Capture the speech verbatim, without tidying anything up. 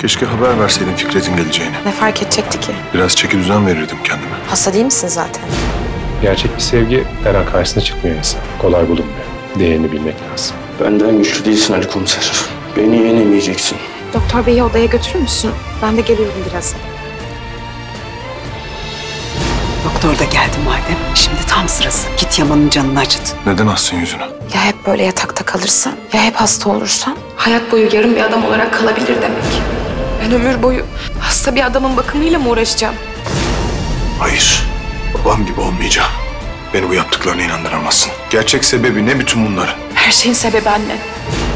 Keşke haber verseydin Fikret'in geleceğini. Ne fark edecekti ki? Biraz çeki düzen verirdim kendime. Hasta değil misin zaten? Gerçek bir sevgi her an karşısına çıkmıyor insan. Kolay bulunmuyor. Değerini bilmek lazım. Benden güçlü değilsin Ali Komiser. Beni yenemeyeceksin. Doktor Bey'i odaya götürür müsün? Ben de geliyorum birazdan. Doktor da geldi madem. Şimdi tam sırası. Git Yaman'ın canını acıt. Neden assın yüzüne? Ya hep böyle yatakta kalırsan, ya hep hasta olursan? Hayat boyu yarım bir adam olarak kalabilir demek. Ben ömür boyu hasta bir adamın bakımıyla mı uğraşacağım? Hayır. Babam gibi olmayacağım. Beni bu yaptıklarına inandıramazsın. Gerçek sebebi ne bütün bunların? Her şeyin sebebi annen.